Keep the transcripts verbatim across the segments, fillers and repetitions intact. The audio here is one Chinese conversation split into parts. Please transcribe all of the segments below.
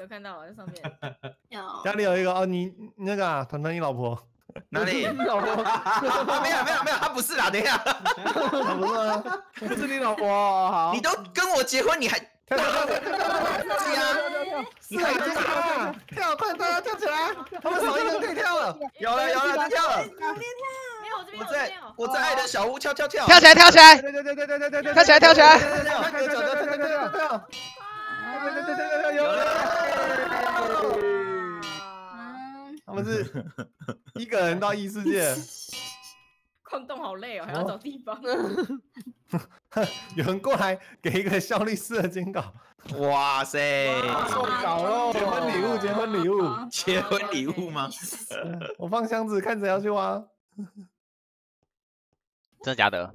有看到我在上面。有家里有一个哦，你那个啊，团团你老婆哪里？你老婆？没有没有没有，她不是啦，等一下，不是啊，不是你老婆。好，你都跟我结婚，你还跳跳跳跳跳跳跳！是啊，跳快跳跳起来！他们少一个可以跳了，有了有了，跳了！我在我在爱的小屋跳跳跳！跳起来跳起来！对对对对对对对！跳起来跳起来！跳！ 他们是一个人到异世界，矿洞好累哦，还要找地方。有人过来给一个效率四的金稿，哇塞，中稿喽！结婚礼物，结婚礼物，结婚礼物吗？我放箱子，看谁要去挖。真的假的？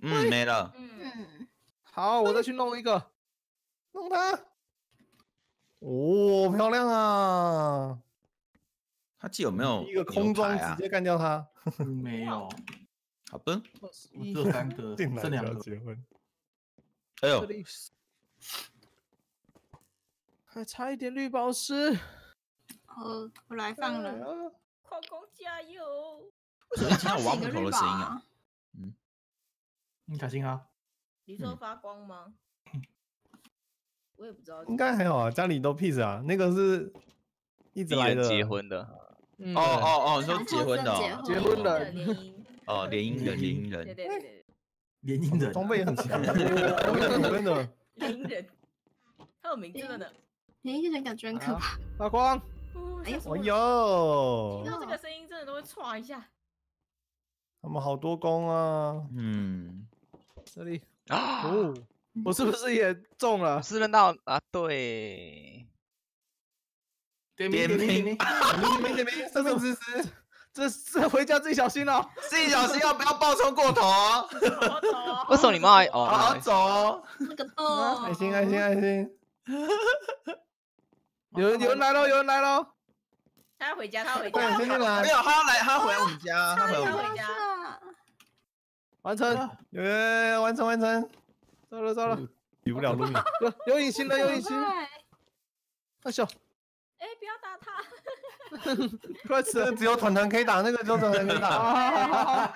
嗯，没了。嗯，好，我再去弄一个，弄它。哦，漂亮啊！它既有没有一个空中直接干掉它？没有。好的，这三个，这两个结婚。哎呦，还差一点绿宝石。哦，我来放了。矿工加油！为什么听到我挖木头的声音啊？嗯。 你小心啊！你说发光吗？我也不知道，应该还好啊，家里都 peace 啊。那个是一直来的结婚的，哦哦哦，你说结婚的，结婚的联姻，哦联姻人，联姻人，对对对，联姻人，装备也很强，真的联姻人，他有名字的，联姻人感觉很可怕。发光，哎呦，听到这个声音真的都会歘一下。 他们好多弓啊！嗯，这里啊，哦，我是不是也中了？是扔到啊，对，点名点名点名点名，生生死死，这这回家自己小心哦，自己小心哦，不要暴冲过头哦。为什么你们还哦？好好走哦，那个洞，爱心爱心爱心，有人有人来喽，有人来喽。 他要回家，他回家。没有，他要来，他回我们家，他回家。完成，耶，完成完成。糟了糟了，比不了路了。有隐形的，有隐形。哎呦！哎，不要打他。快吃，只有团团可以打，那个只有团团可以打。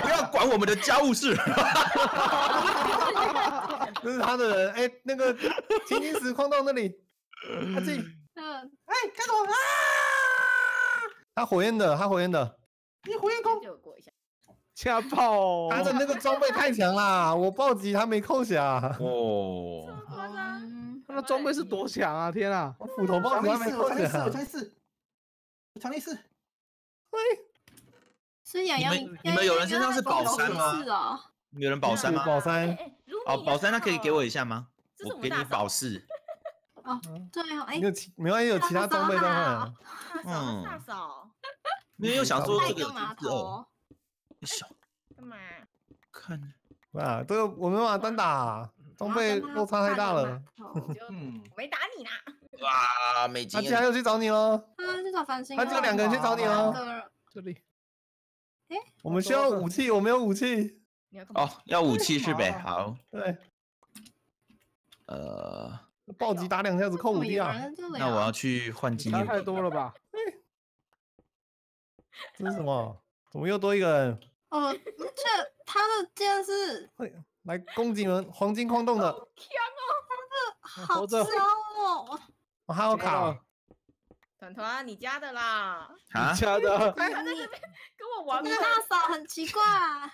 不要管我们的家务事。这是他的人，哎，那个青金石矿洞那里，他自己。嗯，哎，开走啊！ 他火焰的，他火焰的，你火焰弓，掐爆！他的那个装备太强啦，我暴击他没扣下。哦，这么夸张？他的装备是多强啊！天啊，我斧头暴击他没扣下。我尝试，我尝试，喂，孙杨杨，你们有人身上是宝山吗？有人宝山吗？宝山，哦，宝山，那可以给我一下吗？我给你宝石。 哦，对哦，哎，有其没关系，有其他装备的话，嗯，大嫂，因为又想说这个拿头，小干嘛？看啊，这个我没办法单打，装备落差太大了。嗯，没打你啦。哇，美金，他竟然又去找你喽？啊，去找繁星，他只有两个人去找你喽。这里，哎，我们需要武器，我没有武器。哦，要武器是呗？好，对，呃。 暴击打两下子扣五滴啊！那我要去换金。他太多了吧？这是什么？怎么又多一个人？哦，这他的竟然是来攻击人黄金矿洞的。天哦，他的好高哦！我还有卡。团团，你家的啦？啊，家的。他在那边跟我玩。你大嫂很奇怪。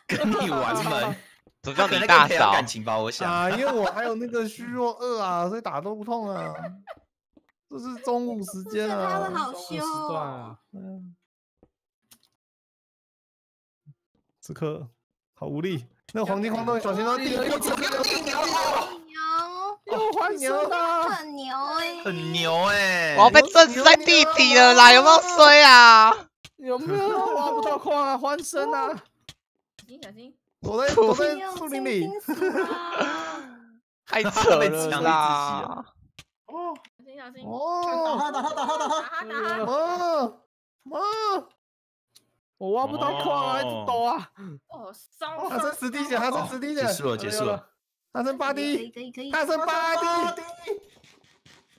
跟你玩门。 怎么叫你大嫂？感情吧，我想啊，因为我还有那个虚弱二啊，所以打都不痛啊。这是中午时间啊，中午时段啊，嗯。此刻好无力，那个黄金矿洞小心哦，地牛，地牛，地牛，六环牛的，很牛哎，很牛哎！我要被震在地底了啦，有没有衰啊？有没有挖不到矿啊？翻身啊！小心小心！躲在躲在树林里，太扯了啦！哦，小心小心！哦，打他打他打他打他打他！哦哦！ 我挖不到矿啊，一直抖啊！哦，伤！他剩十滴血，他剩十滴血，结束了，结束了，他剩八滴，可以可以，他剩八滴。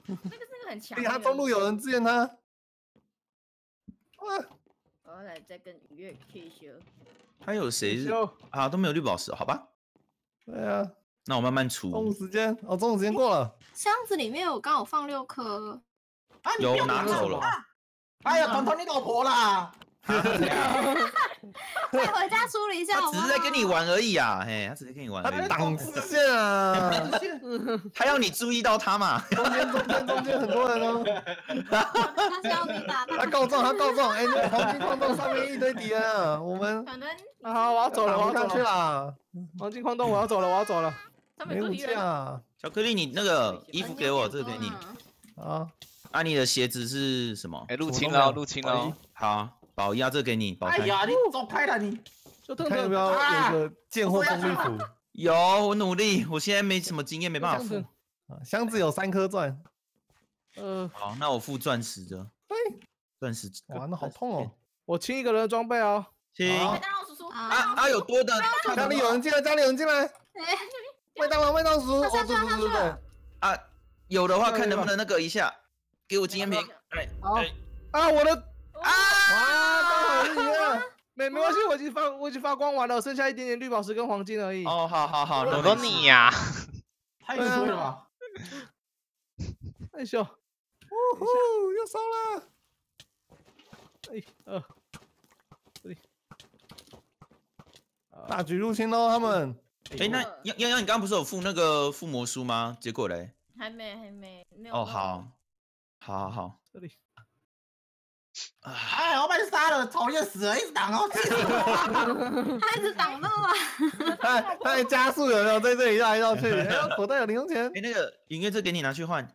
那个那个很强。他中路有人支援他。啊！我来再跟愉悦 K 修。还有谁啊？都没有绿宝石，好吧？对啊，那我慢慢出。中午时间，哦，中午时间过了。箱子里面我刚好放六颗。啊，你有拿走了？哎呀，糖糖，你老婆啦！ 再回家梳理一下。他只是在跟你玩而已啊，嘿，他只是跟你玩。他挡视线啊，他要你注意到他嘛。中间中间中间很多人哦。他是要你打他。他告状，他告状，哎，黄金矿洞上面一堆敌人啊，我们。可能。好，我要走了，我要上去了。黄金矿洞，我要走了，我要走了。没武器啊。巧克力，你那个衣服给我，这个给你。啊。安妮的鞋子是什么？哎，入侵了，入侵了。好。 宝一啊，这给你。宝哎呀，你走开了你！就特别要有个贱货功力服。有，我努力，我现在没什么经验，没办法付。箱子有三颗钻。呃，好，那我付钻石的。对，钻石。哇，那好痛哦！我清一个人的装备哦。清。麦当劳叔叔。啊啊，有多的。家里有人进来，家里有人进来。麦当劳，麦当劳叔叔。上去了，上去了。啊，有的话看能不能那个一下，给我经验瓶。哎哎。啊，我的。 啊！刚好一样，没没关系，我已经发我已经发光完了，剩下一点点绿宝石跟黄金而已。哦，好好好，轮到你呀！太羞了吧！太羞！呜呼，又烧了！哎呃，这里大举入侵喽，他们。哎，那洋洋洋，你刚刚不是有附那个附魔书吗？结果嘞？还没，还没，没有。哦，好，好好好，这里。 哎，我把你杀了，讨厌死了，一直挡哦，他一直挡路啊！他他还加速有没有？在这里绕来绕去，口袋有零用钱。哎，那个云月，这给你拿去换。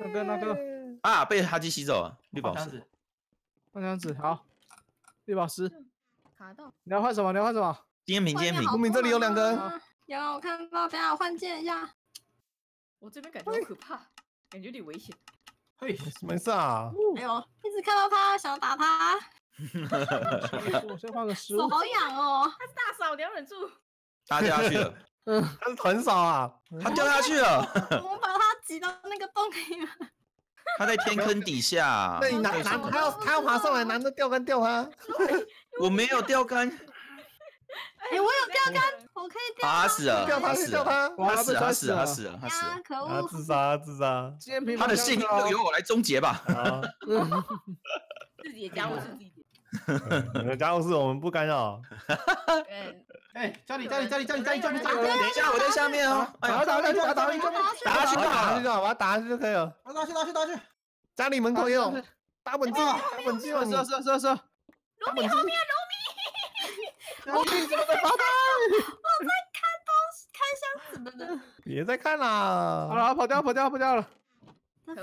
那个那个啊，被哈基吸走了，绿宝石。换箱子，好，绿宝石。卡到。你要换什么？你要换什么？经验瓶，经验瓶。公民这里有两根。有，我看到，等下我换件一下。我这边感觉好可怕，感觉有点危险。 哎，没事啊。哎呦，一直看到他，想要打他。我先换个食物。手好痒哦！他是大嫂，你要忍住。他掉下去了。嗯，他是团嫂啊。他掉下去了。我们把他挤到那个洞里了。他在天坑底下。那你拿拿他要他要爬上来，拿着钓竿钓他。我没有钓竿。哎，我有钓竿，我可以钓。他死了，钓他，钓他，他死了，他死了，他死了，他死了，可恶！自杀，自杀！他的性命就由我来终结吧。自己的家务是自己的，你的家务事我们不干扰。哎，家里，家里，家里，家里，家里，家里，家里！等一下，我在下面哦。打，打，打，打，打，打，打下去，打下去，我要打下去就可以了。打去，打去，打去！家里门口也有打本机，打本机，是是是是。罗米后面，罗。 我在看，我在看东西，看箱子的呢。别再看啦！好了，跑掉，跑掉，跑掉了。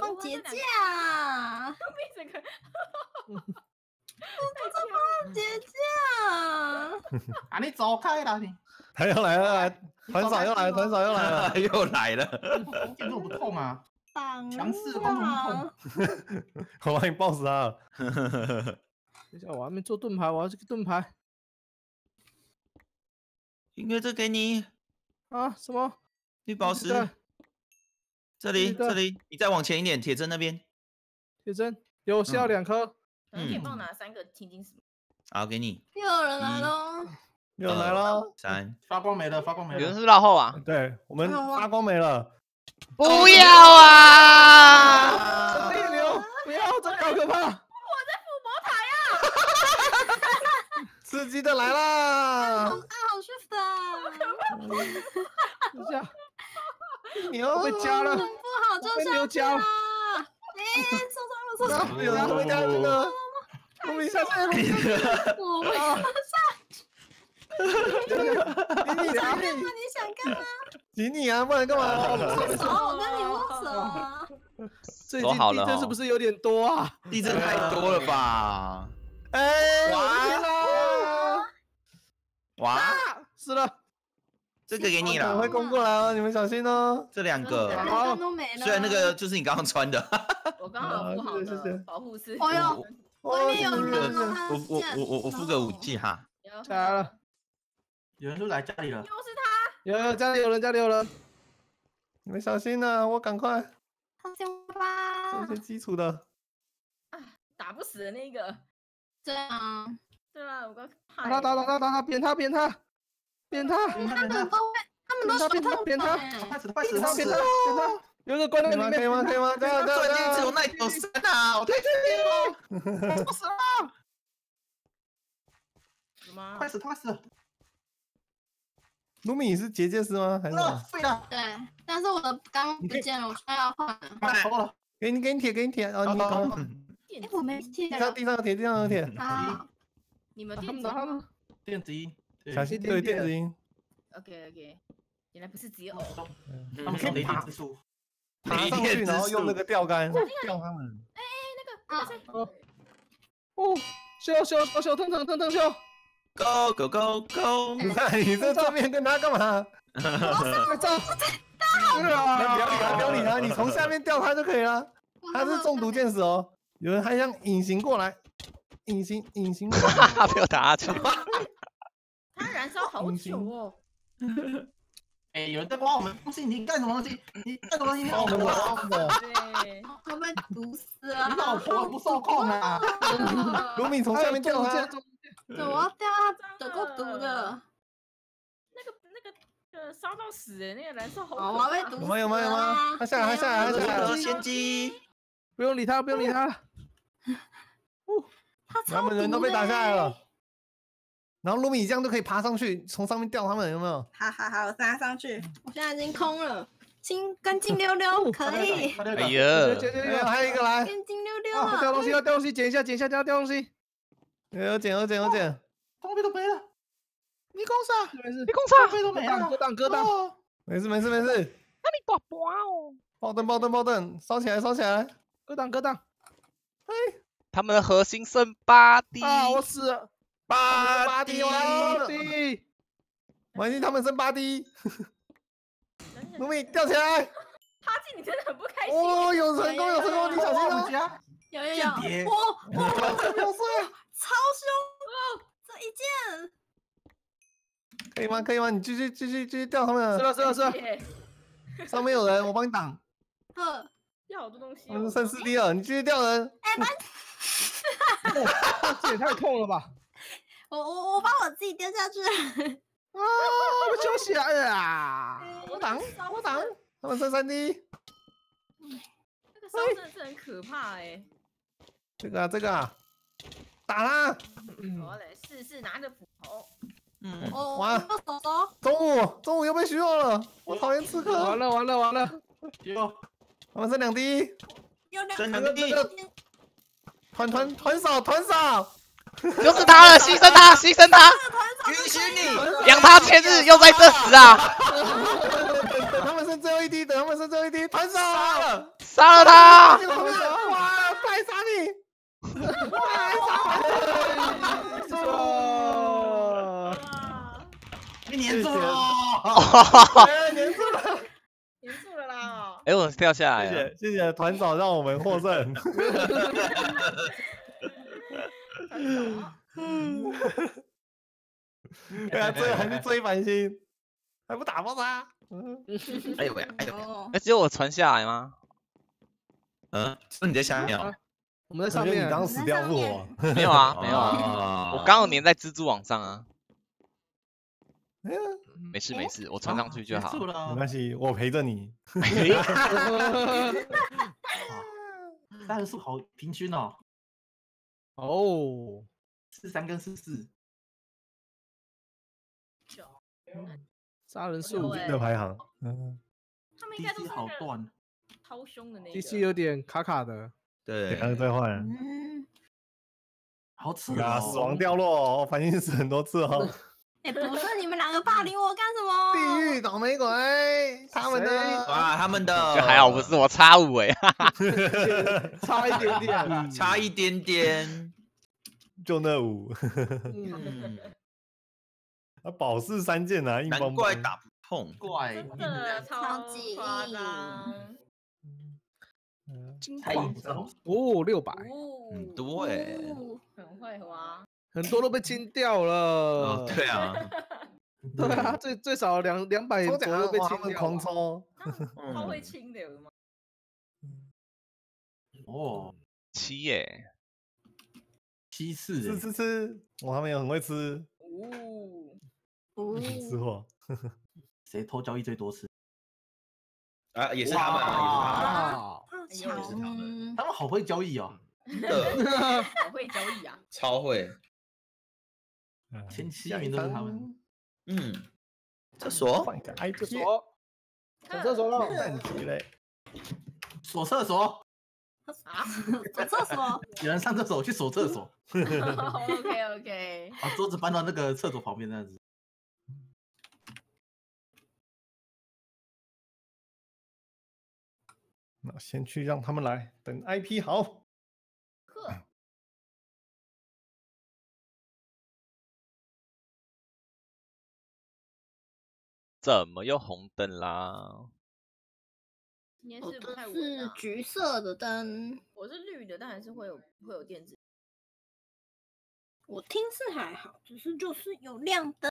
放结界啊！这个，我不放结界啊！啊，你走开啦你！他又来了，团长又来了，团长又来了，又来了。这种不痛啊！强势攻击痛。我把你爆死他了！等一下，我还没做盾牌，我要这个盾牌。 音乐这给你啊，什么绿宝石？这里这里，你再往前一点，铁针那边。铁针有需要两颗，嗯，可以帮我拿三个青金石。好，给你。又有人来喽！又来喽！三发光没了，发光没了。有人是落后啊？对，我们发光没了。不要啊！逆流，不要，这好可怕！我在附魔塔呀！刺激的来啦！ 等一下，牛被夹了，不好就下去啦！哎，受伤了，受伤了！有人被夹住了，我没下去，我没下去。你你你想干嘛？理你啊，不然干嘛？握手，我跟你握手啊。最近地震是不是有点多啊？地震太多了吧？哎，完了！哇，死了！这个给你了，我会攻过来哦，你们小心哦。这两个，虽然那个就是你刚刚穿的，我刚好敷好了保护丝。哎呦，外面有人了，我我我我我敷个武器哈。来了，有人都来家里了。又是他。 有有家里有人，家里有人，你们小心呐、啊！我赶快。放心吧。这些基础的。啊，打不死的那个。对啊，对啊，我刚怕。打打打打打打！扁他扁他，扁他！他们都他们都扁他扁他，快死快死快死！扁他扁他！有个关在里面，可以吗可以吗？这样这样这样！钻进去，我那有神啊！我太刺激了，我死了！什么？快死快死！ 卢米是结界师吗？还是？对，但是我的钢不见了，我需要换。好了，给你给你铁给你铁啊！你搞。哎，我没铁。地上地上有铁，地上有铁。好，你们电子音。电子音，小心对电子音。OK OK， 原来不是只有。他们说雷电之术，爬上去然后用那个钓竿钓他们。哎哎，那个。哦，修修修修，腾腾腾腾修。 Go go go go！ 你看你这照片跟他干嘛？我上照，他好了。不要理他，不要理他，你从下面吊他就可以了。他是中毒箭手哦。有人还想隐形过来，隐形隐形。哈哈，没有打中。他燃烧好久哦。哎，有人在帮我们东西，你干什么东西？你干什么东西？帮我们挖洞的。对，他们毒死啊！你老婆不受控啊！卢敏从下面吊他。 对，我要掉他，得够毒的。那个、那个、呃，烧到死哎，那个燃烧好。我要被毒死。有吗？有吗？有吗？他下来，他下来，他下来。先机，不用理他，不用理他。他们人都被打下来了。然后卢米这样都可以爬上去，从上面吊他们，有没有？好好好，我杀上去。我现在已经空了，清干净溜溜，可以。哎呀，还有一个来，干净溜溜。掉东西，要掉东西，捡一下，捡一下，掉掉东西。 有捡有捡有捡，装备都没了，你攻啥？你攻啥？装备都没了，割档割档，没事没事没事。那你躲躲哦！爆灯爆灯爆灯，烧起来烧起来，割档割档。哎，他们的核心剩八滴啊！我死了，八滴八滴，万一他们剩八滴，努米吊起来。哈基，你真的很不开心。哦，有成功有成功，你小心哦，姐啊！有有有，我我我。 超凶！这一剑可以吗？可以吗？你继续继续继续吊他们！是了是了是了，上面有人，我帮你挡。呵，要好多东西。剩四滴了，你继续吊人。哎，班，这也太痛了吧！我我我把我自己掉下去了。啊！我休息来了啊！我挡我挡，他们剩三滴。这个伤真的是很可怕哎。这个啊这个啊。 打啦！好嘞，试试拿着斧头。嗯，完了，中午中午又被虚弱了，我讨厌刺客。完了完了完了，有，我们剩两滴，剩两滴，团团团少团少，就是他了，牺牲他，牺牲他，允许你，养他千日，又在这死啊！等他们剩最后一滴，等他们剩最后一滴，团少，杀了，杀了他！哇，快杀你！ 哇！被粘住了！粘住了！粘住了啦！哎，我掉下来了。谢谢谢谢团长让我们获胜。嗯，对啊，追还是追繁星，还不打爆他？哎呦喂！哎呦！哎，只有我传下来吗？嗯，是你在下面啊？ 我们在上面，你刚死掉过我？没有啊，没有啊，我刚好粘在蜘蛛网上啊。没事没事，我穿上去就好。没关系，我陪着你。三数好平均哦。哦，四三跟四四。杀人数的排行。嗯。他们应该都是好断，超凶的那个。D C 有点卡卡的。 对，然后再换，好扯啊！死亡掉落，反应是很多次哦。哎，不是你们两个霸凌我干什么？地狱倒霉鬼，他们的哇，他们的就还好，不是我差五哎，差一点点，差一点点，就那五。嗯，啊，宝石三件啊，硬邦邦，难怪打不痛，怪真的超级夸张。金矿哦，六百，很多哎，很会花。 很多都被清掉了，哦、对啊，对啊，最最少两两百多都被清掉了，狂抽，他会清的吗？哦，七耶，七次，吃吃吃，我他们也很会吃，哦，哦，吃货，谁偷交易最多次？啊，也是他们啊，也是他们，也是他们，他们好会交易哦，好会交易啊，超会。 前七名都是他们。嗯，厕所，厕所，上厕所了，太急嘞！锁厕所。啊？锁厕所？有人上厕所去锁厕所。OK OK。把桌子搬到那个厕所旁边那样子。那先去让他们来，等 I P 好。 怎么又红灯啦？今天是不太稳啊。是橘色的灯，我是绿的，但还是会有会有电子。我听是还好，只是就是有亮灯。